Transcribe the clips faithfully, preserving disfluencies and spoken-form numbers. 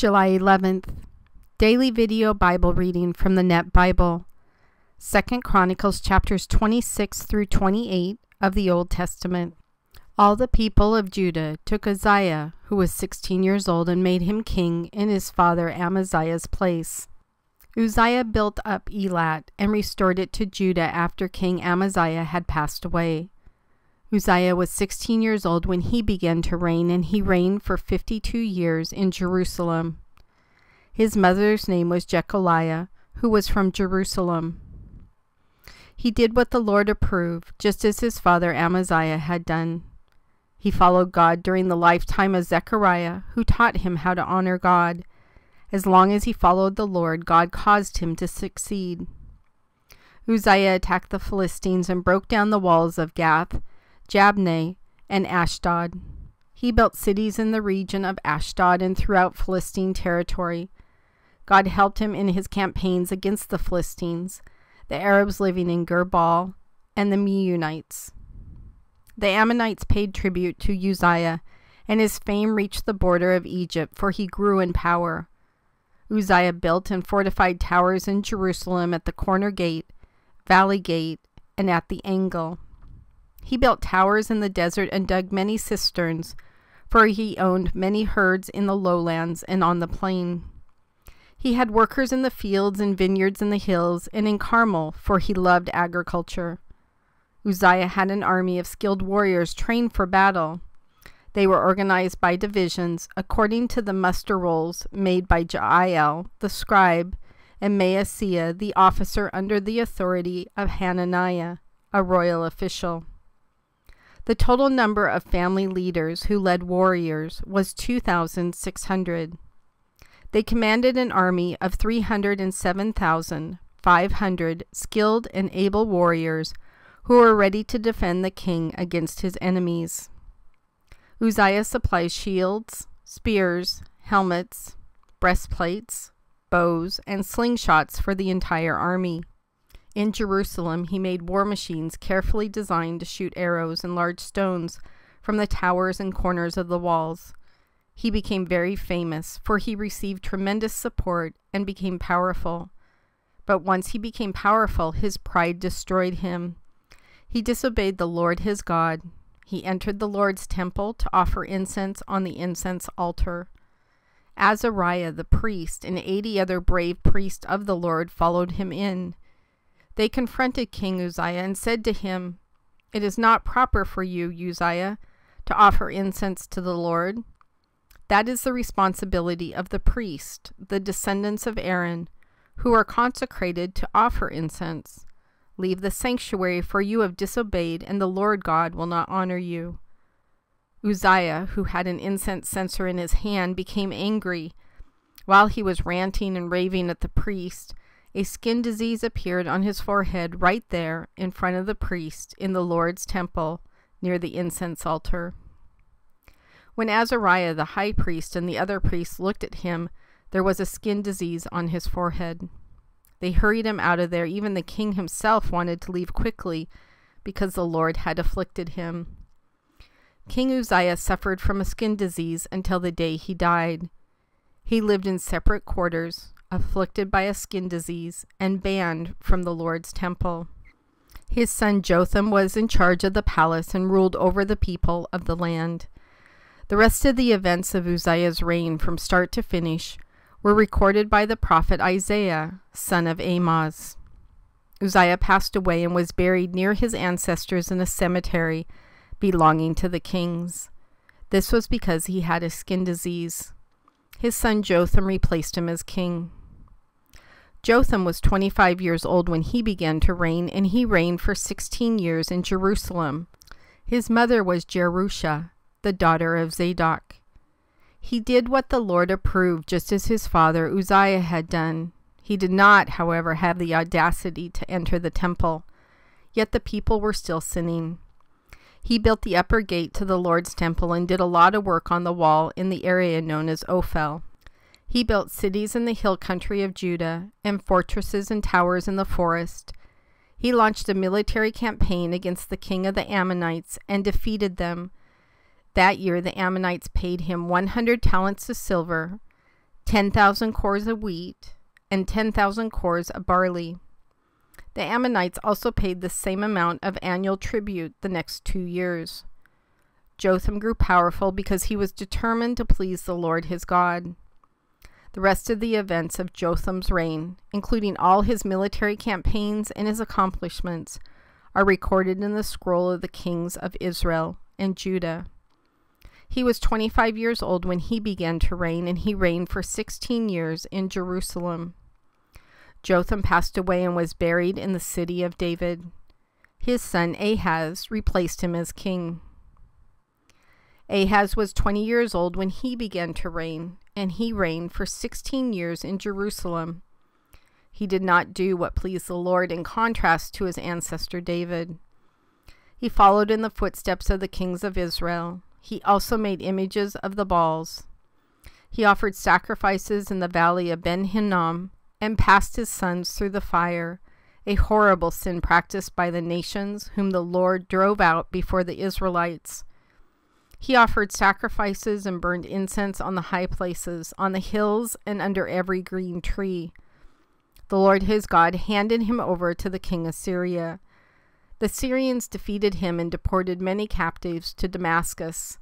July eleventh, Daily Video Bible Reading from the N E T Bible, Second Chronicles chapters twenty-six through twenty-eight of the Old Testament. All the people of Judah took Uzziah, who was sixteen years old, and made him king in his father Amaziah's place. Uzziah built up Elat and restored it to Judah after King Amaziah had passed away. Uzziah was sixteen years old when he began to reign, and he reigned for fifty-two years in Jerusalem. His mother's name was Jecholiah, who was from Jerusalem. He did what the Lord approved, just as his father Amaziah had done. He followed God during the lifetime of Zechariah, who taught him how to honor God. As long as he followed the Lord, God caused him to succeed. Uzziah attacked the Philistines and broke down the walls of Gath, Jabneh, and Ashdod. He built cities in the region of Ashdod and throughout Philistine territory. God helped him in his campaigns against the Philistines, the Arabs living in Gur Baal, and the Meunites. The Ammonites paid tribute to Uzziah, and his fame reached the border of Egypt, for he grew in power. Uzziah built and fortified towers in Jerusalem at the Corner Gate, Valley Gate, and at the Angle. He built towers in the desert and dug many cisterns, for he owned many herds in the lowlands and on the plain. He had workers in the fields and vineyards in the hills and in Carmel, for he loved agriculture. Uzziah had an army of skilled warriors trained for battle. They were organized by divisions according to the muster rolls made by Ja'iel, the scribe, and Maaseah, the officer under the authority of Hananiah, a royal official. The total number of family leaders who led warriors was two thousand six hundred. They commanded an army of three hundred seven thousand five hundred skilled and able warriors who were ready to defend the king against his enemies. Uzziah supplied shields, spears, helmets, breastplates, bows, and slingshots for the entire army. In Jerusalem, he made war machines carefully designed to shoot arrows and large stones from the towers and corners of the walls. He became very famous, for he received tremendous support and became powerful. But once he became powerful, his pride destroyed him. He disobeyed the Lord his God. He entered the Lord's temple to offer incense on the incense altar. Azariah the priest and eighty other brave priests of the Lord followed him in. They confronted King Uzziah and said to him, "It is not proper for you, Uzziah, to offer incense to the Lord. That is the responsibility of the priest, the descendants of Aaron, who are consecrated to offer incense. Leave the sanctuary, for you have disobeyed, and the Lord God will not honor you." Uzziah, who had an incense censer in his hand, became angry. While he was ranting and raving at the priest, a skin disease appeared on his forehead right there in front of the priest in the Lord's temple near the incense altar. When Azariah the high priest and the other priests looked at him, there was a skin disease on his forehead. They hurried him out of there. Even the king himself wanted to leave quickly because the Lord had afflicted him. King Uzziah suffered from a skin disease until the day he died. He lived in separate quarters, afflicted by a skin disease, and banned from the Lord's temple. His son Jotham was in charge of the palace and ruled over the people of the land. The rest of the events of Uzziah's reign from start to finish were recorded by the prophet Isaiah, son of Amoz. Uzziah passed away and was buried near his ancestors in a cemetery belonging to the kings. This was because he had a skin disease. His son Jotham replaced him as king. Jotham was twenty-five years old when he began to reign, and he reigned for sixteen years in Jerusalem. His mother was Jerusha, the daughter of Zadok. He did what the Lord approved, just as his father Uzziah had done. He did not, however, have the audacity to enter the temple. Yet the people were still sinning. He built the upper gate to the Lord's temple and did a lot of work on the wall in the area known as Ophel. He built cities in the hill country of Judah and fortresses and towers in the forest. He launched a military campaign against the king of the Ammonites and defeated them. That year the Ammonites paid him one hundred talents of silver, ten thousand cores of wheat, and ten thousand cores of barley. The Ammonites also paid the same amount of annual tribute the next two years. Jotham grew powerful because he was determined to please the Lord his God. The rest of the events of Jotham's reign, including all his military campaigns and his accomplishments, are recorded in the scroll of the kings of Israel and Judah. He was twenty-five years old when he began to reign, and he reigned for sixteen years in Jerusalem. Jotham passed away and was buried in the city of David. His son Ahaz replaced him as king. Ahaz was twenty years old when he began to reign, and he reigned for sixteen years in Jerusalem. He did not do what pleased the Lord, in contrast to his ancestor David. He followed in the footsteps of the kings of Israel. He also made images of the Baals. He offered sacrifices in the valley of Ben Hinnom and passed his sons through the fire, a horrible sin practiced by the nations whom the Lord drove out before the Israelites. He offered sacrifices and burned incense on the high places, on the hills, and under every green tree. The Lord his God handed him over to the king of Syria. The Syrians defeated him and deported many captives to Damascus.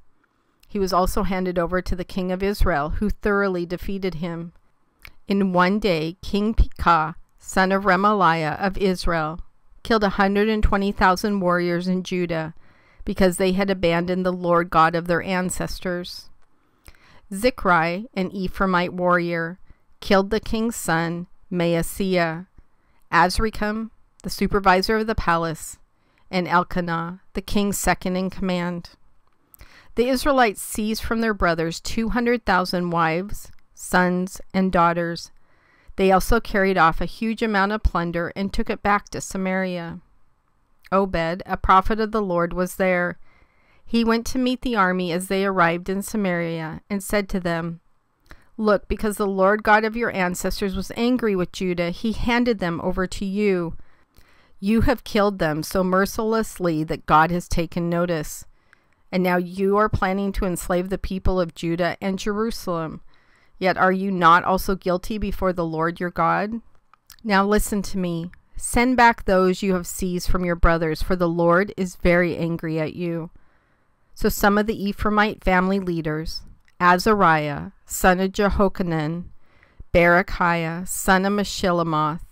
He was also handed over to the king of Israel, who thoroughly defeated him. In one day, King Pekah, son of Remaliah of Israel, killed one hundred twenty thousand warriors in Judah because they had abandoned the Lord God of their ancestors. Zichri, an Ephraimite warrior, killed the king's son, Maaseah, Azrikam, the supervisor of the palace, and Elkanah, the king's second in command. The Israelites seized from their brothers two hundred thousand wives, sons, and daughters. They also carried off a huge amount of plunder and took it back to Samaria. Obed, a prophet of the Lord, was there. He went to meet the army as they arrived in Samaria and said to them, "Look, because the Lord God of your ancestors was angry with Judah, he handed them over to you. You have killed them so mercilessly that God has taken notice. And now you are planning to enslave the people of Judah and Jerusalem. Yet are you not also guilty before the Lord your God? Now listen to me. Send back those you have seized from your brothers, for the Lord is very angry at you." So some of the Ephraimite family leaders, Azariah, son of Jehochanan, Berechiah, son of Meshillemoth,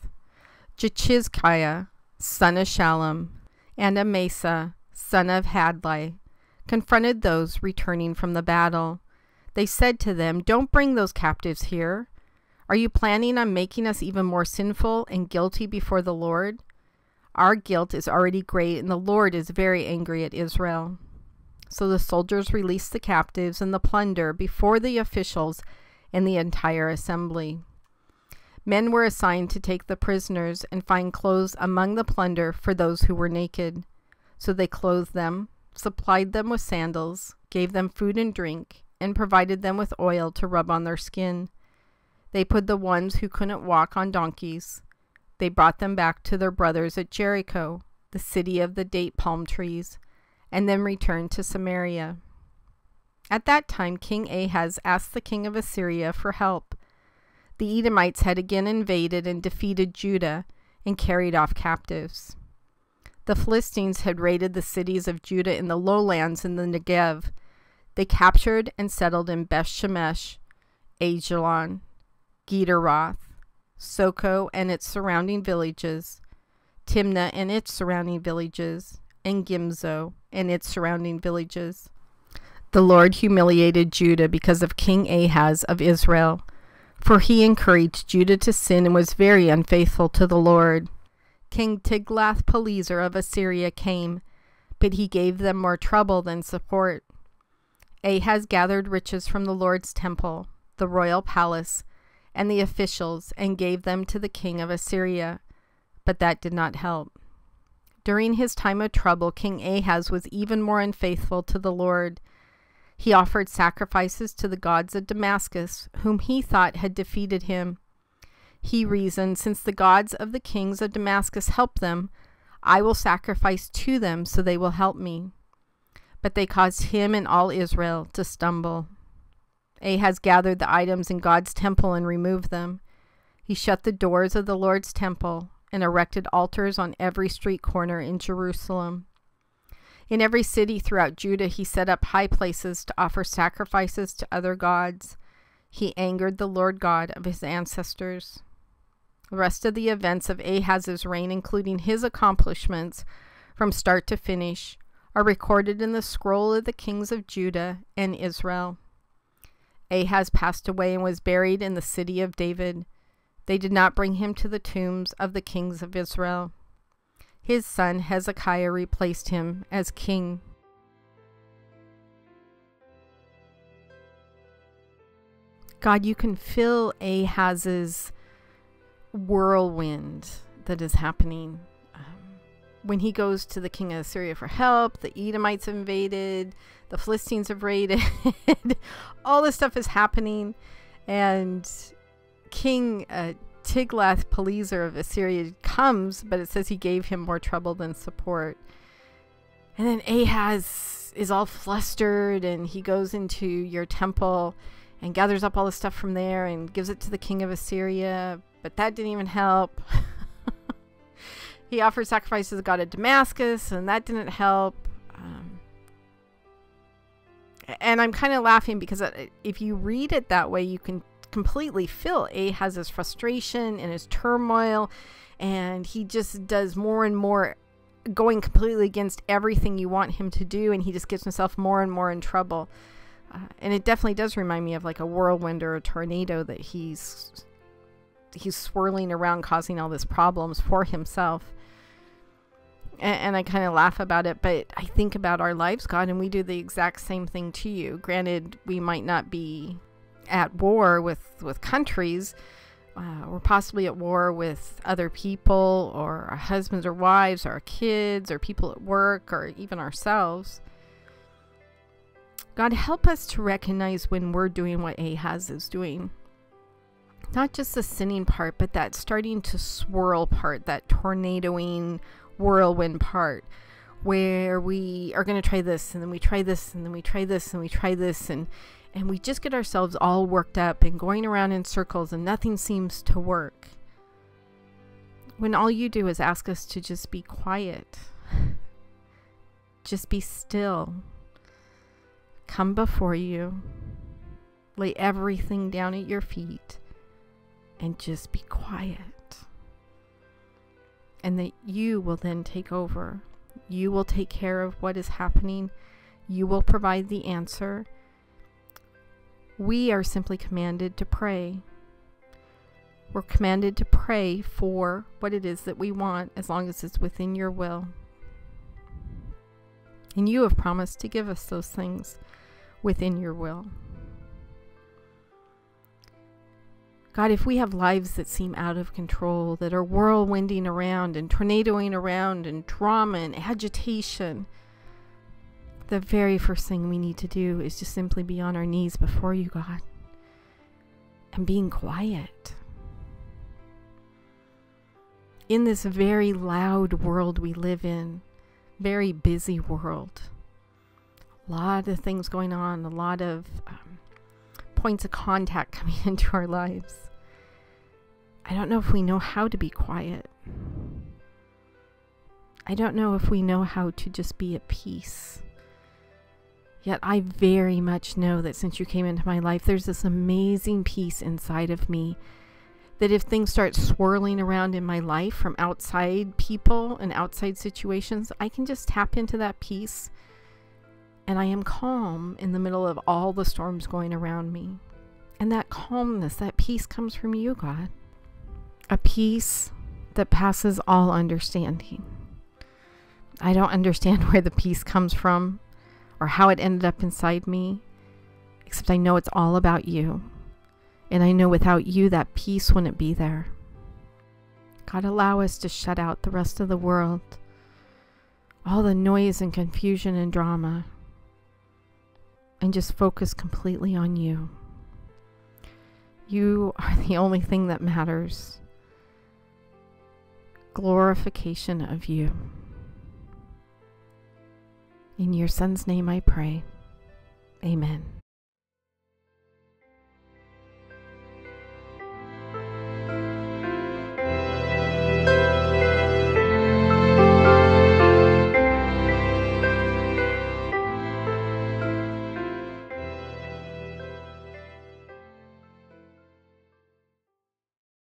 Jechizkiah, son of Shallum, and Amaziah, son of Hadlai, confronted those returning from the battle. They said to them, "Don't bring those captives here. Are you planning on making us even more sinful and guilty before the Lord? Our guilt is already great, and the Lord is very angry at Israel." So the soldiers released the captives and the plunder before the officials and the entire assembly. Men were assigned to take the prisoners and find clothes among the plunder for those who were naked. So they clothed them, supplied them with sandals, gave them food and drink, and provided them with oil to rub on their skin. They put the ones who couldn't walk on donkeys. They brought them back to their brothers at Jericho, the city of the date palm trees, and then returned to Samaria. At that time, King Ahaz asked the king of Assyria for help. The Edomites had again invaded and defeated Judah and carried off captives. The Philistines had raided the cities of Judah in the lowlands in the Negev. They captured and settled in Beth-Shemesh, Ajalon, Gederoth, Soko and its surrounding villages, Timnah and its surrounding villages, and Gimzo and its surrounding villages. The Lord humiliated Judah because of King Ahaz of Israel, for he encouraged Judah to sin and was very unfaithful to the Lord. King Tiglath-Pileser of Assyria came, but he gave them more trouble than support. Ahaz gathered riches from the Lord's temple, the royal palace, and the officials, and gave them to the king of Assyria, but that did not help. During his time of trouble, King Ahaz was even more unfaithful to the Lord. He offered sacrifices to the gods of Damascus, whom he thought had defeated him. He reasoned, "Since the gods of the kings of Damascus help them, I will sacrifice to them, so they will help me." But they caused him and all Israel to stumble. Ahaz gathered the items in God's temple and removed them. He shut the doors of the Lord's temple and erected altars on every street corner in Jerusalem. In every city throughout Judah he set up high places to offer sacrifices to other gods. He angered the Lord God of his ancestors. The rest of the events of Ahaz's reign, including his accomplishments from start to finish, are recorded in the scroll of the kings of Judah and Israel. Ahaz passed away and was buried in the city of David. They did not bring him to the tombs of the kings of Israel. His son Hezekiah replaced him as king. God, you can feel Ahaz's whirlwind that is happening. Um, when he goes to the king of Assyria for help, the Edomites invaded, the Philistines have raided, all this stuff is happening, and King uh, Tiglath-Pileser of Assyria comes, but it says he gave him more trouble than support. And then Ahaz is all flustered, and he goes into your temple and gathers up all the stuff from there and gives it to the king of Assyria, but that didn't even help. He offered sacrifices to the god of Damascus, and that didn't help. Um, and I'm kind of laughing because if you read it that way, you can completely feel Ahaz's frustration and his turmoil, and he just does more and more, going completely against everything you want him to do, and he just gets himself more and more in trouble. Uh, and it definitely does remind me of like a whirlwind or a tornado that he's he's swirling around, causing all these problems for himself. And, and I kind of laugh about it, but I think about our lives, God, and we do the exact same thing to you. Granted, we might not be at war with, with countries, uh, or possibly at war with other people, or our husbands or wives, or our kids, or people at work, or even ourselves. God, help us to recognize when we're doing what Ahaz is doing. Not just the sinning part, but that starting to swirl part, that tornadoing, whirlwind part, where we are going to try this, and then we try this, and then we try this, and we try this, and and we just get ourselves all worked up and going around in circles, and nothing seems to work. When all you do is ask us to just be quiet, just be still, come before you, lay everything down at your feet, and just be quiet. And that you will then take over. You will take care of what is happening. You will provide the answer. We are simply commanded to pray. We're commanded to pray for what it is that we want, as long as it's within your will. And you have promised to give us those things within your will. God, if we have lives that seem out of control, that are whirlwinding around and tornadoing around and drama and agitation, the very first thing we need to do is just simply be on our knees before you, God, and being quiet. In this very loud world we live in, very busy world, a lot of things going on, a lot of um, points of contact coming into our lives. I don't know if we know how to be quiet. I don't know if we know how to just be at peace. Yet I very much know that since you came into my life, there's this amazing peace inside of me that if things start swirling around in my life from outside people and outside situations, I can just tap into that peace, and I am calm in the middle of all the storms going around me. And that calmness, that peace comes from you, God. A peace that passes all understanding. I don't understand where the peace comes from, or how it ended up inside me, except I know it's all about you. And I know without you, that peace wouldn't be there. God, allow us to shut out the rest of the world, all the noise and confusion and drama, and just focus completely on you. You are the only thing that matters. Glorification of you. In your son's name I pray. Amen.